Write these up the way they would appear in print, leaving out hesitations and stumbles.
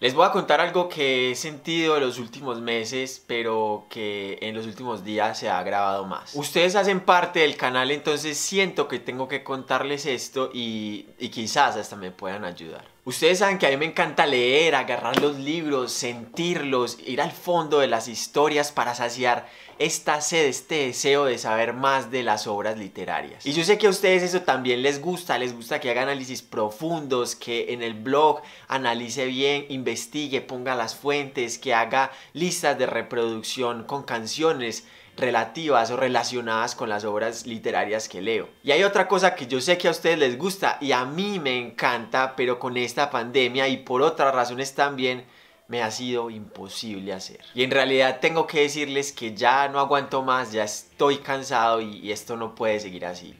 Les voy a contar algo que he sentido en los últimos meses, pero que en los últimos días se ha agravado más. Ustedes hacen parte del canal, entonces siento que tengo que contarles esto y quizás hasta me puedan ayudar. Ustedes saben que a mí me encanta leer, agarrar los libros, sentirlos, ir al fondo de las historias para saciar esta sed, este deseo de saber más de las obras literarias. Y yo sé que a ustedes eso también les gusta que haga análisis profundos, que en el blog analice bien, investigue, ponga las fuentes, que haga listas de reproducción con canciones relativas o relacionadas con las obras literarias que leo. Y hay otra cosa que yo sé que a ustedes les gusta y a mí me encanta, pero con esta pandemia y por otras razones también me ha sido imposible hacer. Y en realidad tengo que decirles que ya no aguanto más, ya estoy cansado y esto no puede seguir así.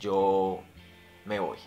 Yo me voy.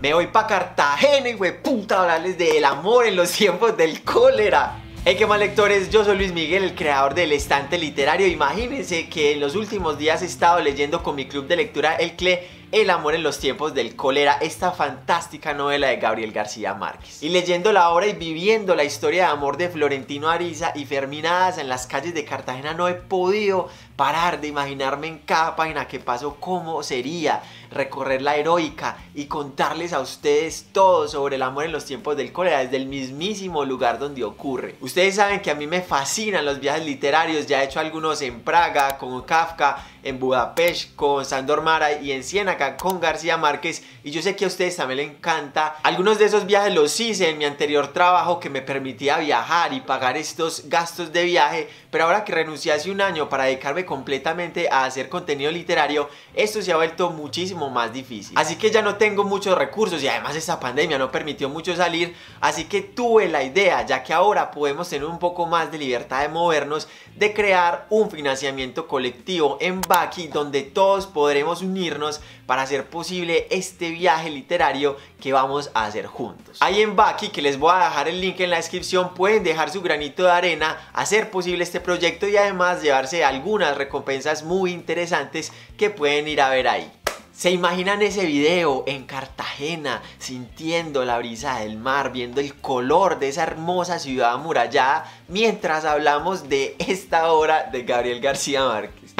Me voy para Cartagena, hijueputa, a hablarles de El amor en los tiempos del cólera. Hey, qué más, lectores, yo soy Luis Miguel, el creador del Estante Literario. Imagínense que en los últimos días he estado leyendo con mi club de lectura El CLE, El amor en los tiempos del cólera, esta fantástica novela de Gabriel García Márquez. Y leyendo la obra y viviendo la historia de amor de Florentino Ariza y Fermina Daza en las calles de Cartagena, no he podido parar de imaginarme en cada página que paso cómo sería recorrer la heroica y contarles a ustedes todo sobre el amor en los tiempos del cólera desde el mismísimo lugar donde ocurre. Ustedes saben que a mí me fascinan los viajes literarios, ya he hecho algunos en Praga con Kafka, en Budapest con Sándor Márai y en Siena con García Márquez, y yo sé que a ustedes también les encanta. Algunos de esos viajes los hice en mi anterior trabajo que me permitía viajar y pagar estos gastos de viaje, pero ahora que renuncié hace un año para dedicarme completamente a hacer contenido literario, esto se ha vuelto muchísimo más difícil. Así que ya no tengo muchos recursos y además esta pandemia no permitió mucho salir, así que tuve la idea, ya que ahora podemos tener un poco más de libertad de movernos, de crear un financiamiento colectivo en Bucky donde todos podremos unirnos para hacer posible este viaje literario que vamos a hacer juntos. Ahí en Bucky, que les voy a dejar el link en la descripción, pueden dejar su granito de arena, hacer posible este proyecto y además llevarse algunas recompensas muy interesantes que pueden ir a ver ahí. ¿Se imaginan ese video en Cartagena, sintiendo la brisa del mar, viendo el color de esa hermosa ciudad amurallada, mientras hablamos de esta obra de Gabriel García Márquez?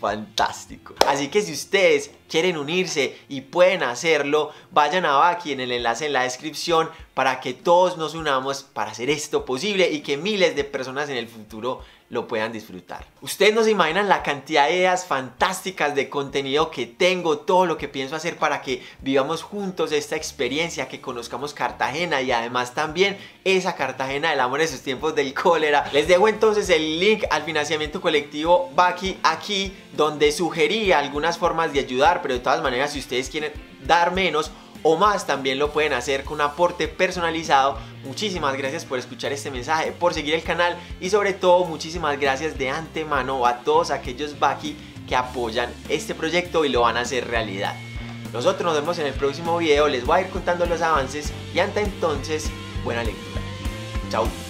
Fantástico. Así que si ustedes quieren unirse y pueden hacerlo, vayan a Bucky en el enlace en la descripción para que todos nos unamos para hacer esto posible y que miles de personas en el futuro lo puedan disfrutar. Ustedes no se imaginan la cantidad de ideas fantásticas de contenido que tengo, todo lo que pienso hacer para que vivamos juntos esta experiencia, que conozcamos Cartagena y además también esa Cartagena del amor en sus tiempos del cólera. Les dejo entonces el link al financiamiento colectivo Bucky aquí, donde sugerí algunas formas de ayudar, pero de todas maneras si ustedes quieren dar menos o más también lo pueden hacer con un aporte personalizado. Muchísimas gracias por escuchar este mensaje, por seguir el canal y sobre todo muchísimas gracias de antemano a todos aquellos Bucky que apoyan este proyecto y lo van a hacer realidad. Nosotros nos vemos en el próximo video, les voy a ir contando los avances y hasta entonces, buena lectura. Chao.